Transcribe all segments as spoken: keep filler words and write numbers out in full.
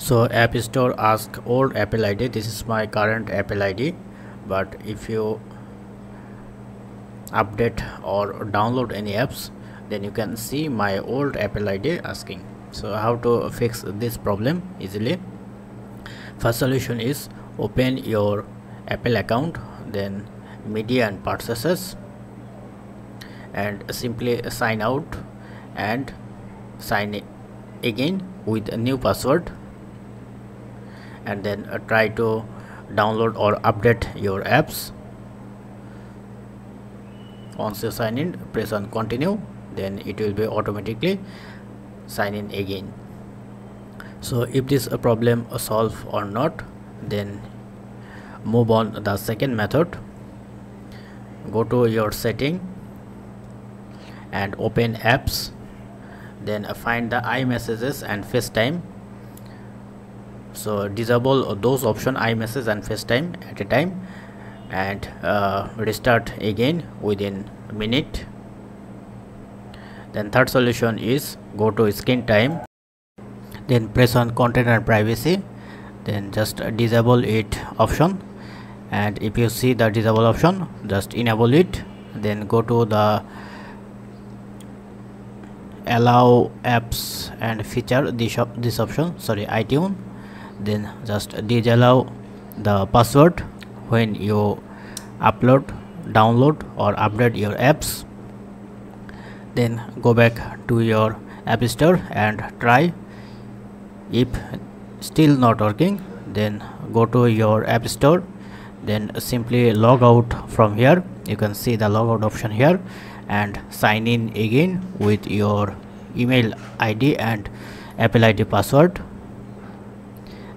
So App Store asks old Apple I D. This is my current Apple I D, but if you update or download any apps, then you can see my old Apple I D asking. So how to fix this problem easily? First solution is open your Apple account, then media and purchases, and simply sign out and sign in again with a new password, and then uh, try to download or update your apps. Once you sign in, press on continue, then it will be automatically sign in again. So if this uh, problem uh, solved or not, then move on the second method. Go to your setting and open apps, then find the iMessages and FaceTime. So disable those option, iMessage and FaceTime, at a time, and uh, restart again within a minute. Then third solution is go to screen time, then press on content and privacy, then just disable it option, and if you see the disable option, just enable it. Then go to the allow apps and feature, this, op this option, sorry, iTunes, then just disallow the password when you upload, download or update your apps. Then go back to your App Store and try. If still not working, then go to your App Store, then simply log out from here. You can see the logout option here, and sign in again with your email I D and Apple I D password.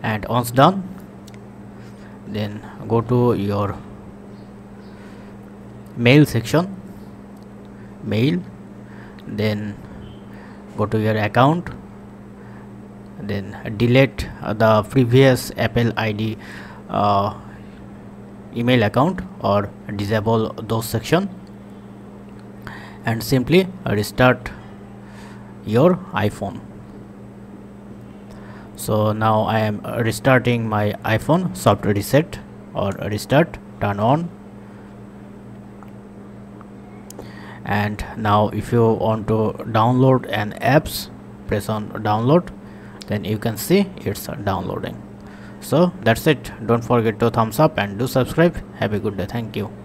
And once done, then go to your mail section, mail, then go to your account, then delete the previous Apple I D uh, email account or disable those section, and simply restart your iPhone. So now I am restarting my iPhone. Soft reset or restart, turn on. And now if you want to download an apps, press on download, then you can see it's downloading. So that's it. Don't forget to thumbs up and do subscribe. Have a good day. Thank you.